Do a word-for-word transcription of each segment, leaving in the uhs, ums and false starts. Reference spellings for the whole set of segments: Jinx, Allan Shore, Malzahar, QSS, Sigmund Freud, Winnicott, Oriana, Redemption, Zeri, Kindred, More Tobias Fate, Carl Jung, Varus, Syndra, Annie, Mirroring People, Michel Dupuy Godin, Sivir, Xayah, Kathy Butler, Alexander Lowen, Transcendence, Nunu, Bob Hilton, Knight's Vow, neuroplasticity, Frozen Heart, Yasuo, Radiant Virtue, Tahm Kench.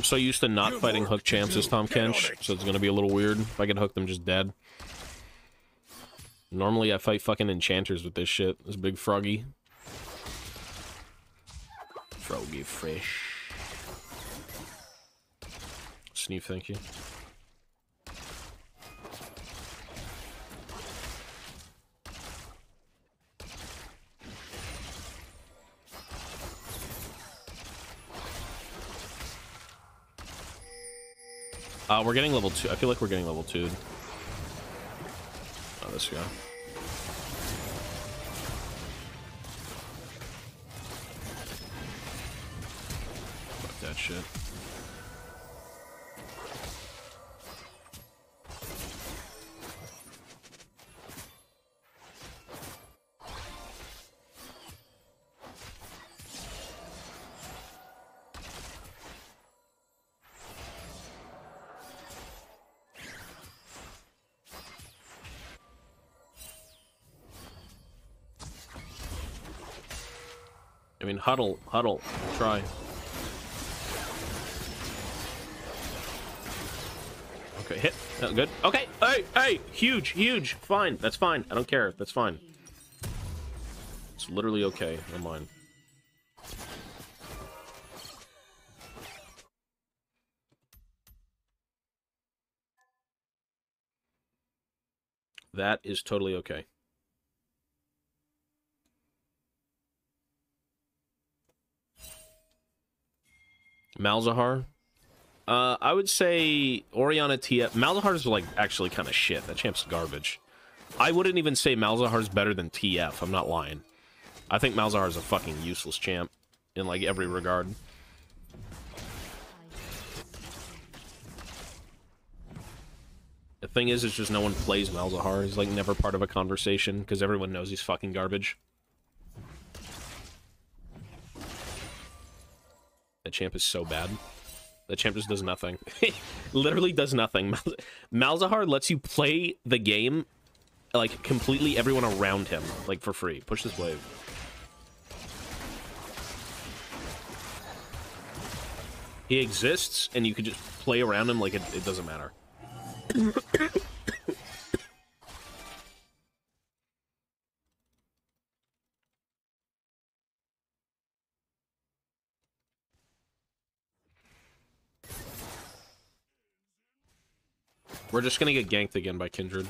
I'm so used to not fighting hook champs as Tahm Kench, so it's gonna be a little weird if I can hook them just dead. Normally I fight fucking enchanters with this shit. This big froggy. Froggy fresh. Sneak, thank you. Uh, we're getting level two. I feel like we're getting level two. Oh, this guy. Fuck that shit. I mean, huddle, huddle, try. Okay, hit. Oh, good. Okay. Hey, hey, huge, huge. Fine. That's fine. I don't care. That's fine. It's literally okay. Never mind. That is totally okay. Malzahar, uh, I would say Oriana T F. Malzahar is like actually kind of shit. That champ's garbage. I wouldn't even say Malzahar's better than T F. I'm not lying. I think Malzahar is a fucking useless champ in like every regard. The thing is, it's just no one plays Malzahar. He's like never part of a conversation because everyone knows he's fucking garbage. That champ is so bad. That champ just does nothing. Literally does nothing. Malzahar lets you play the game, like, completely everyone around him, like, for free. Push this wave. He exists, and you can just play around him like it, it doesn't matter. We're just gonna get ganked again by Kindred.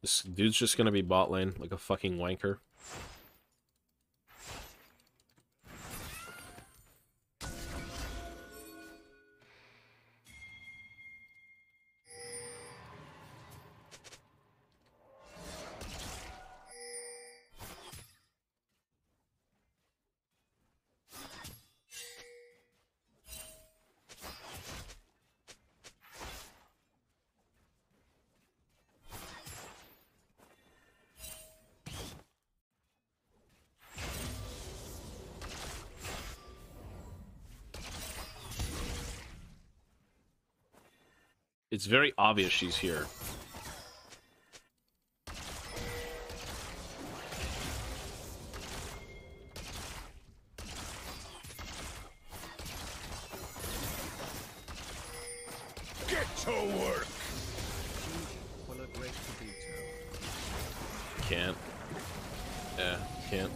This dude's just gonna be bot lane like a fucking wanker. It's very obvious she's here. Get to work. Can't. Yeah, can't.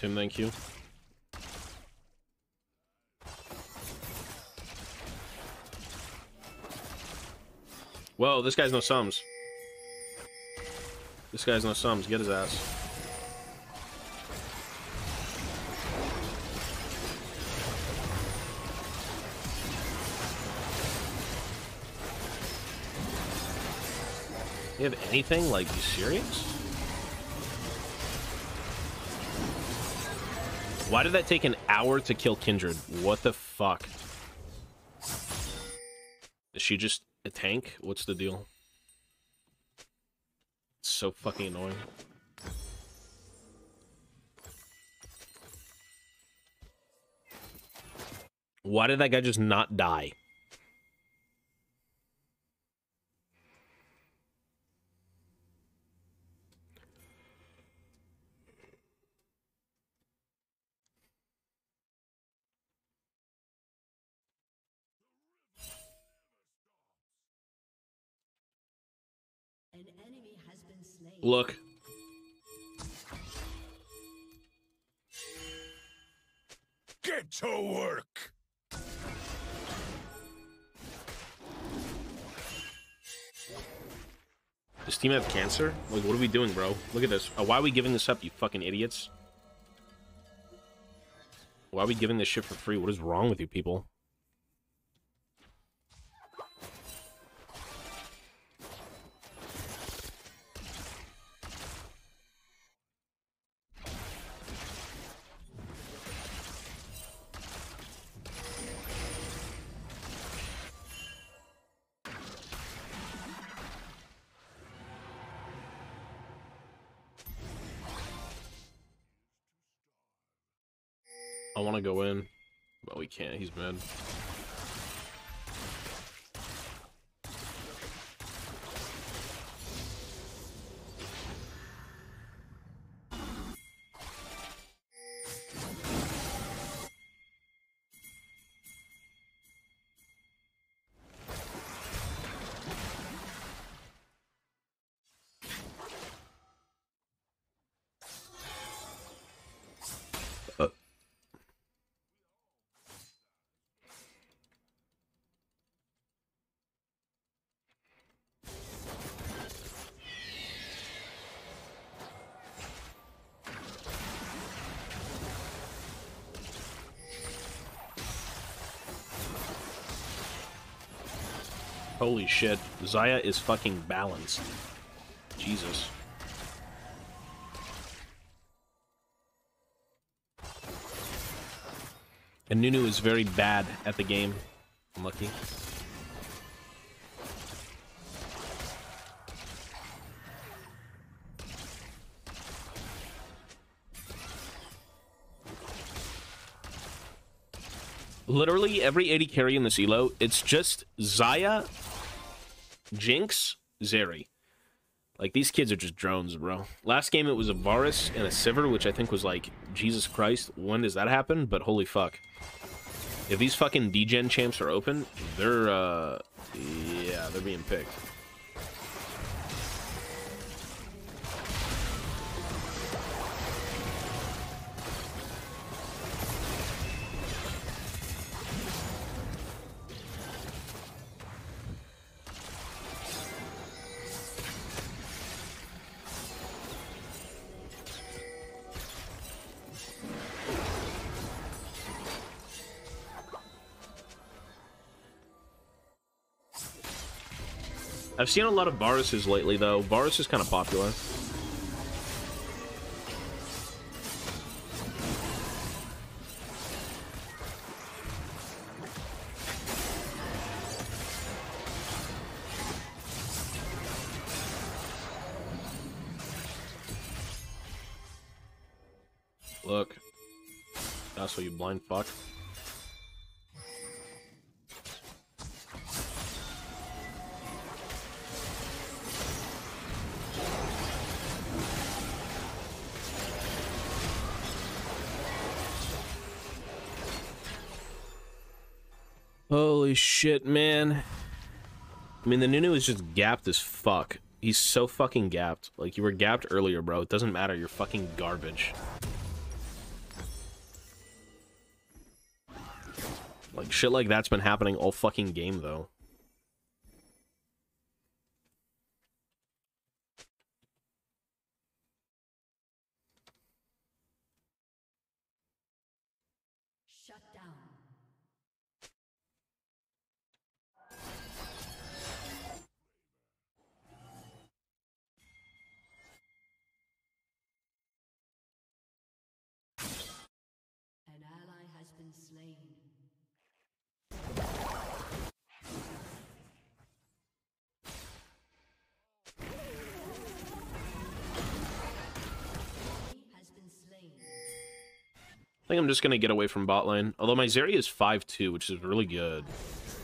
Tim, thank you. Whoa, this guy's no sums. This guy's no sums. Get his ass. You have anything? Like, you serious? Why did that take an hour to kill Kindred? What the fuck? Is she just a tank? What's the deal? It's so fucking annoying. Why did that guy just not die? Look. Get to work. Does team have cancer? Like, what are we doing, bro? Look at this. Oh, why are we giving this up, you fucking idiots? Why are we giving this shit for free? What is wrong with you people? I want to go in, but we can't. He's mad. Holy shit, Xayah is fucking balanced. Jesus. And Nunu is very bad at the game. Unlucky. Literally every A D carry in this elo, it's just Xayah, Jinx, Zeri. Like, these kids are just drones, bro. Last game, it was a Varus and a Sivir, which I think was like, Jesus Christ, when does that happen? But holy fuck. If these fucking D-gen champs are open, they're, uh... yeah, they're being picked. I've seen a lot of Varuses lately, though. Varus is kind of popular. Look. That's what you blind fuck. Holy shit, man. I mean, the Nunu is just gapped as fuck. He's so fucking gapped. Like, you were gapped earlier, bro. It doesn't matter. You're fucking garbage. Like, shit like that's been happening all fucking game, though. I think I'm just going to get away from bot lane. Although my Zeri is five two, which is really good.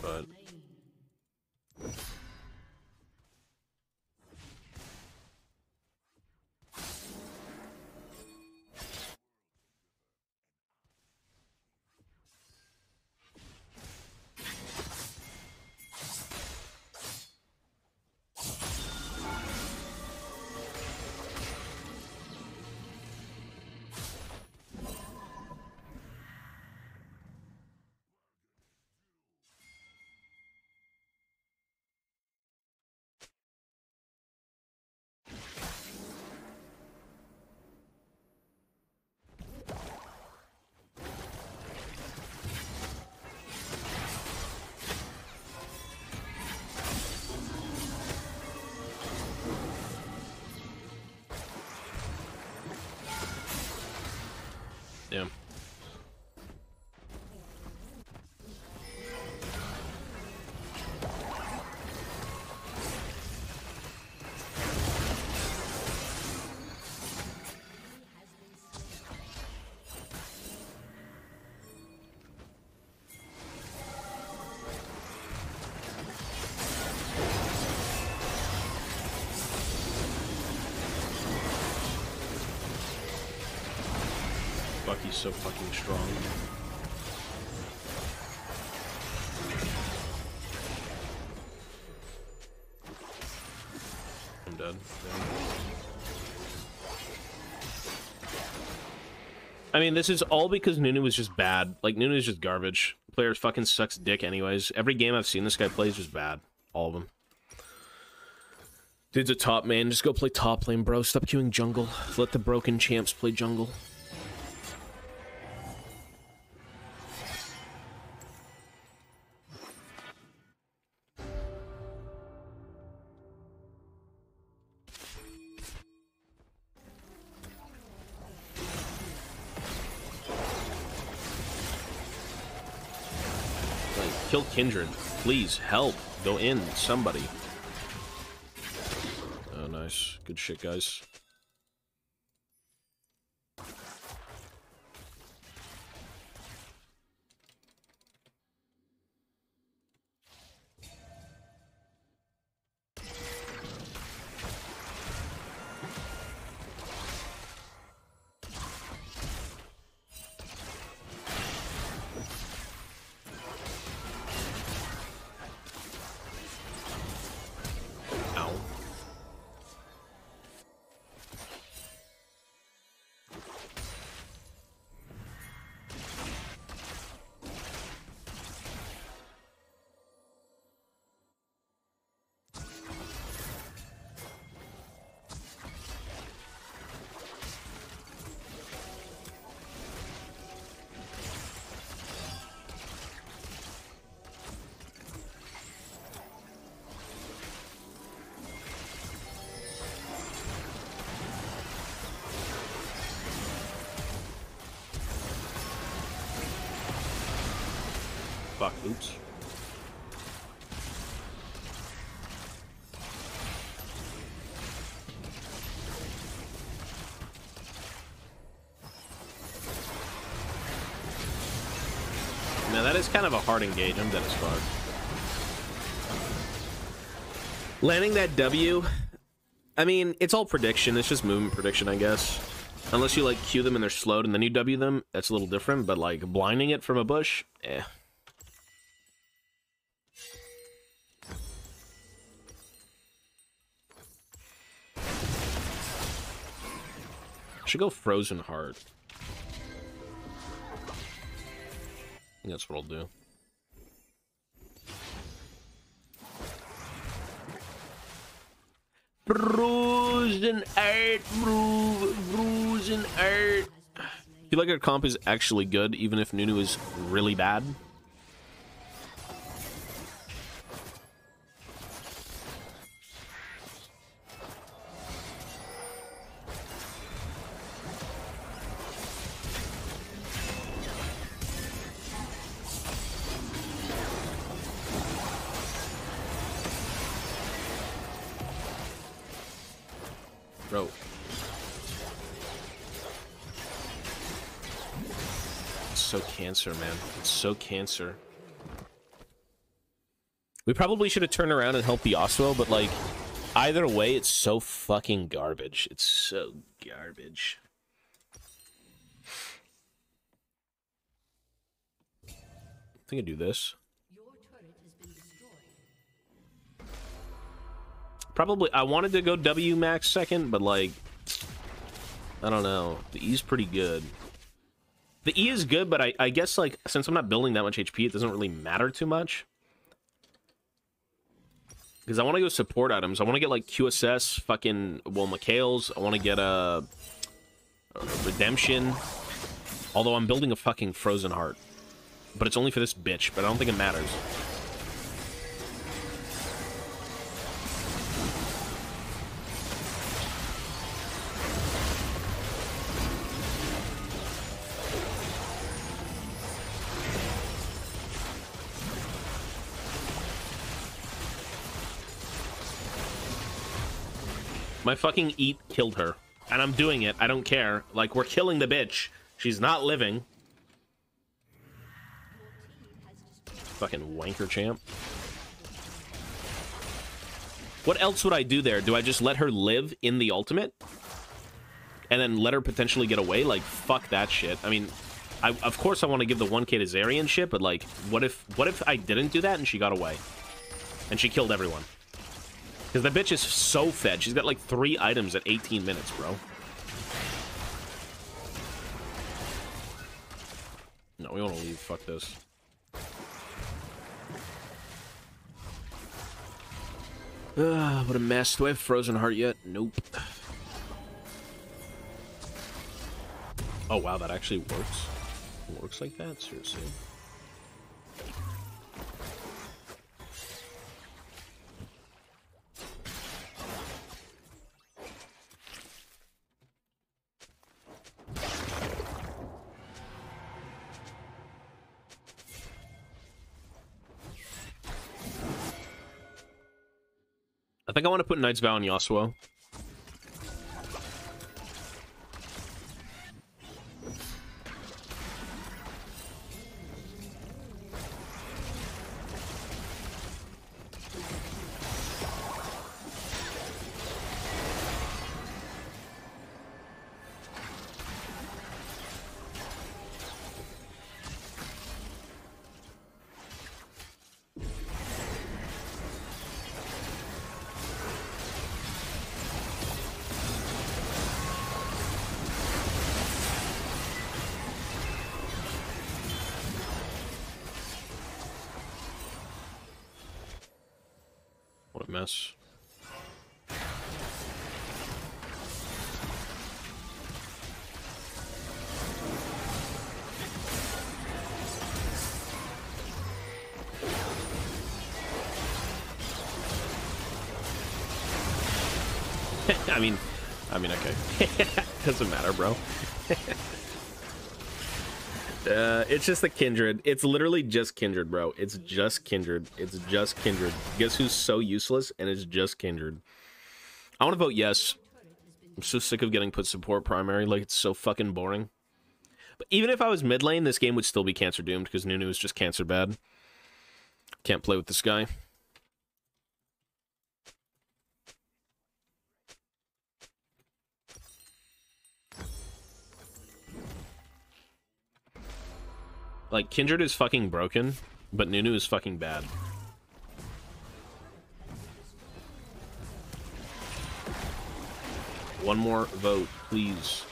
But... Yeah. He's so fucking strong. I'm dead. Yeah. I mean, this is all because Nunu was just bad. Like, Nunu is just garbage. Player fucking sucks dick anyways. Every game I've seen this guy play is just bad. All of them. Dude's a top man. Just go play top lane, bro. Stop queuing jungle. Let the broken champs play jungle. Kill Kindred. Please, help. Go in, somebody. Oh, nice. Good shit, guys. Oops. Now that is kind of a hard engage. I'm dead as fuck. Landing that W, I mean, it's all prediction. It's just movement prediction, I guess. Unless you like Q them and they're slowed and then you W them, that's a little different. But like blinding it from a bush, eh. Should go Frozen Heart. I think that's what I'll do. Frozen Heart, bro. Frozen Heart. I feel like our comp is actually good, even if Nunu is really bad. Bro. so cancer, man. It's so cancer. We probably should have turned around and helped the Yasuo, but, like, either way, it's so fucking garbage. It's so garbage. I think I do this. Probably, I wanted to go W max second, but, like, I don't know. The E's pretty good. The E is good, but I, I guess, like, since I'm not building that much H P, it doesn't really matter too much. Because I want to go support items. I want to get, like, Q S S, fucking, well, Mikhail's. I want to get, uh, I don't know, Redemption. Although I'm building a fucking Frozen Heart. But it's only for this bitch, but I don't think it matters. My fucking eat killed her, and I'm doing it. I don't care. Like, we're killing the bitch. She's not living. Fucking wanker champ. What else would I do there? Do I just let her live in the ultimate? And then let her potentially get away? Like, fuck that shit. I mean, I, of course I want to give the one K to Zeri and shit, but, like, what if, what if I didn't do that and she got away? And she killed everyone. Because the bitch is so fed. She's got like three items at eighteen minutes, bro. No, we want to leave. Fuck this. Ugh, what a mess. Do I have Frozen Heart yet? Nope. Oh, wow. That actually works. It works like that? Seriously. I think I want to put Knight's Vow on Yasuo. Mess. I mean, I mean, okay. Doesn't matter, bro. Uh, it's just the Kindred. It's literally just Kindred, bro. It's just Kindred. It's just Kindred. Guess who's so useless? And it's just Kindred. I want to vote yes. I'm so sick of getting put support primary. Like, it's so fucking boring. But even if I was mid lane, this game would still be cancer doomed because Nunu is just cancer bad. Can't play with this guy. Like, Kindred is fucking broken, but Nunu is fucking bad. One more vote, please.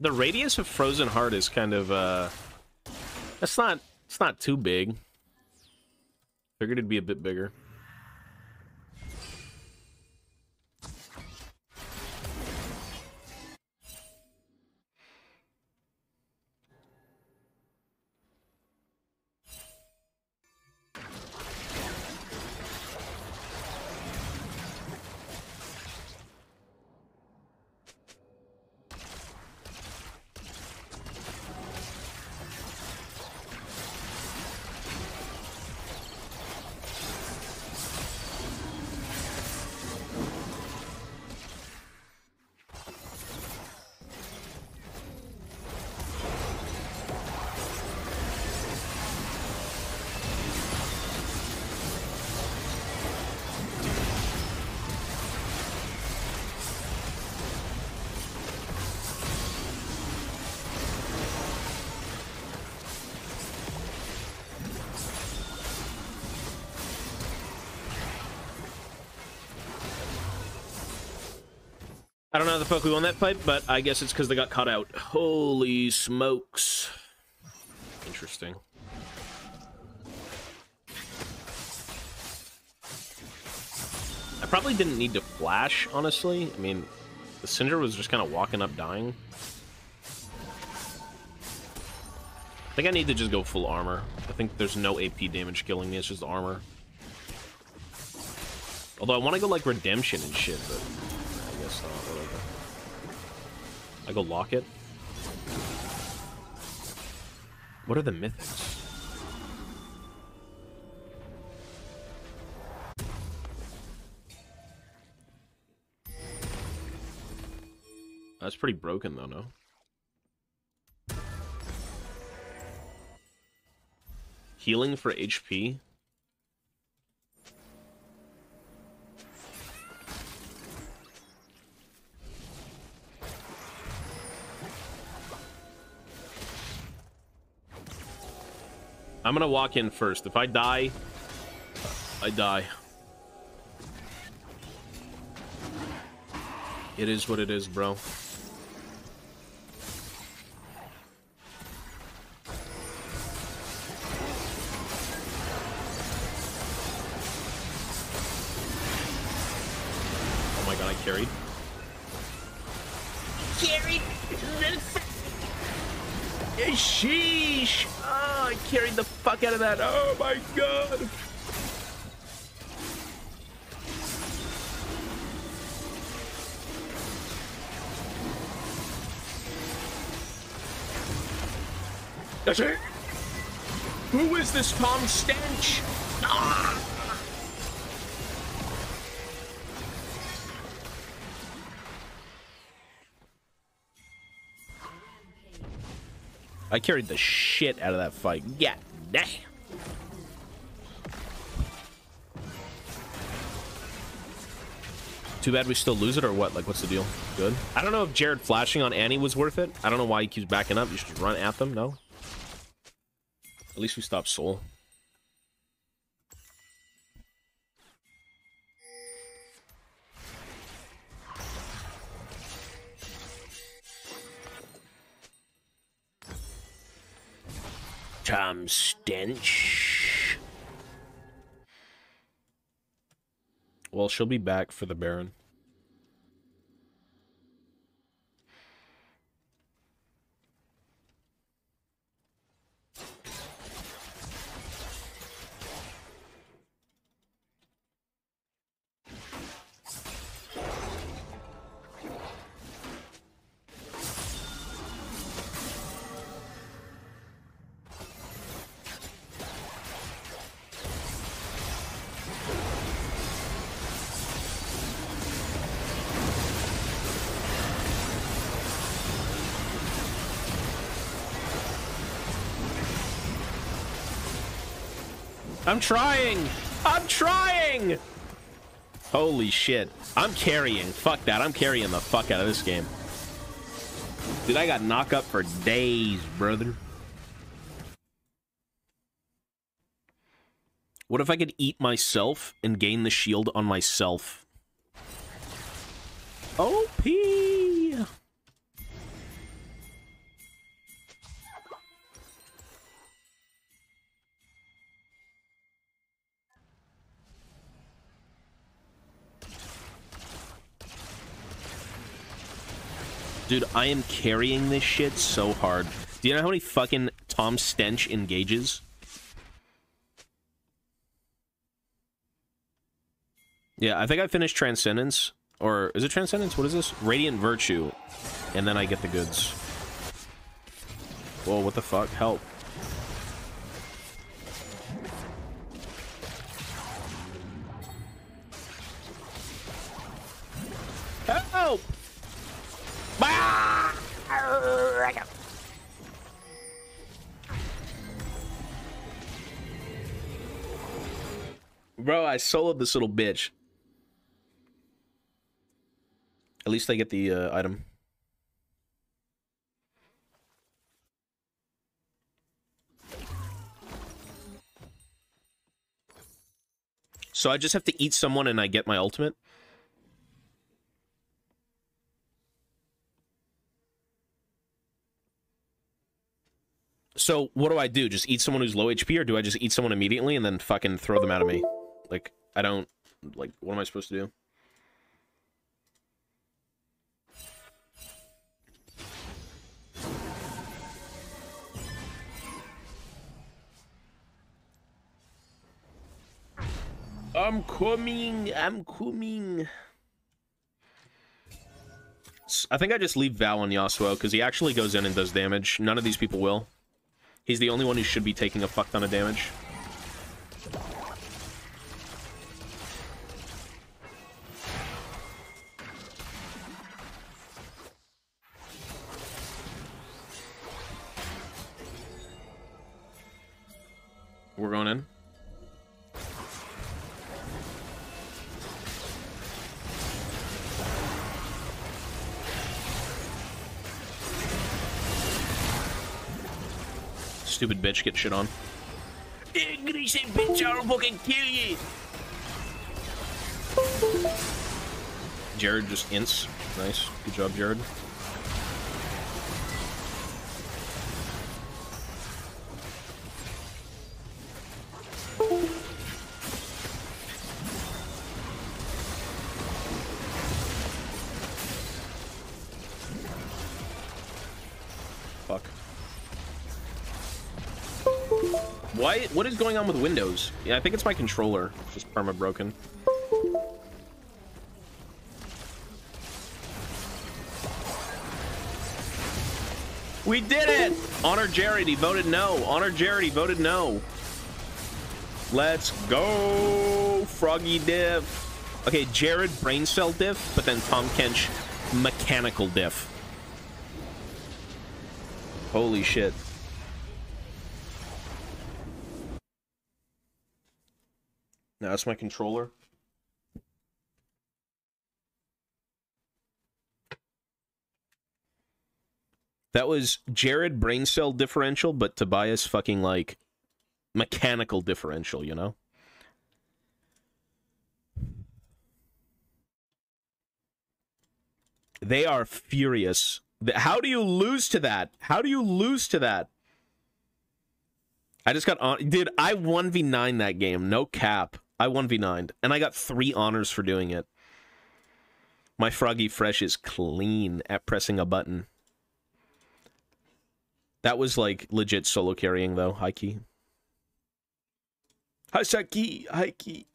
The radius of Frozen Heart is kind of, uh, that's not, it's not too big. Figured it'd be a bit bigger. I don't know how the fuck we won that fight, but I guess it's because they got caught out. Holy smokes. Interesting. I probably didn't need to flash, honestly. I mean, the Syndra was just kind of walking up, dying. I think I need to just go full armor. I think there's no A P damage killing me, it's just armor. Although I want to go like Redemption and shit, but I guess not, whatever. I go lock it. What are the mythics? That's pretty broken though, no? Healing for H P? I'm gonna walk in first. If I die, I die. It is what it is, bro. Carried. Carried. Sheesh. Oh, I carried the fuck out of that. Oh my god. That's it. Who is this Tahm Kench? Ah. I carried the shit out of that fight. Yeah, damn. Too bad we still lose it or what? Like, what's the deal? Good. I don't know if Jared flashing on Annie was worth it. I don't know why he keeps backing up. You should run at them. No. At least we stopped Soul. Tahm Kench. Well, she'll be back for the Baron. I'm trying! I'm trying! Holy shit. I'm carrying. Fuck that. I'm carrying the fuck out of this game. Dude, I got knocked up for days, brother. What if I could eat myself and gain the shield on myself? O P! Dude, I am carrying this shit so hard. Do you know how many fucking Tahm Kench engages? Yeah, I think I finished Transcendence. Or, is it Transcendence? What is this? Radiant Virtue. And then I get the goods. Whoa, what the fuck? Help. Help! Bro, I soloed this little bitch. At least I get the uh, item. So I just have to eat someone and I get my ultimate? So what do I do? Just eat someone who's low H P, or do I just eat someone immediately and then fucking throw them out of me? Like, I don't... Like, what am I supposed to do? I'm coming, I'm coming. I think I just leave Val on Yasuo, because he actually goes in and does damage. None of these people will. He's the only one who should be taking a fuck ton of damage. We're going in. Stupid bitch, get shit on. Greasy bitch, I'll fucking kill you. Jared just ints. Nice. Good job, Jared. Why, what is going on with Windows? Yeah, I think it's my controller. It's just perma broken. We did it! Honor Jarity voted no. Honor Jarity voted no. Let's go, Froggy Diff. Okay, Jared Brain Cell Diff, but then Tahm Kench Mechanical Diff. Holy shit. No, that's my controller. That was Jared Brain Cell Differential, but Tobias fucking, like, Mechanical Differential, you know? They are furious. How do you lose to that? How do you lose to that? I just got on... Dude, I one v nine that game. No cap. I one v nined, and I got three honors for doing it. My Froggy Fresh is clean at pressing a button. That was, like, legit solo carrying, though. High key. Hi, Saki. High key.